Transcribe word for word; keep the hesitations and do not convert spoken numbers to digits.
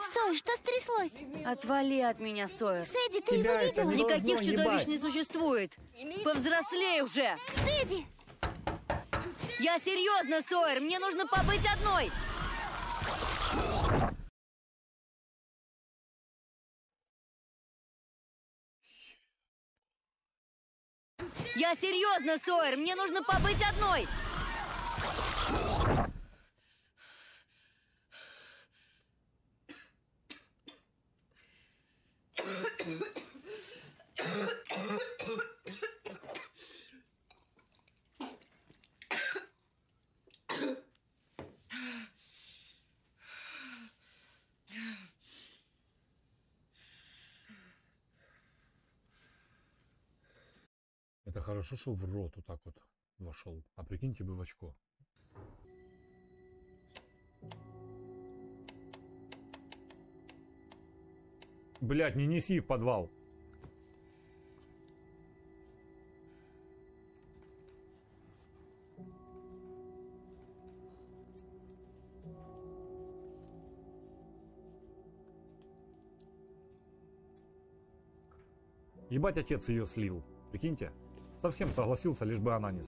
Стой, что стряслось? Отвали от меня, Сойер. Сэдди, ты его видела? Никаких чудовищ не существует. Повзрослей уже. Сэдди! Я серьезно, Сойер, мне нужно побыть одной. Я серьезно, Сойер, мне нужно побыть одной. Это хорошо, что в рот вот так вот вошел. А прикиньте бы в очко. Блядь, не неси в подвал. Ебать, отец ее слил. Прикиньте, совсем согласился, лишь бы она не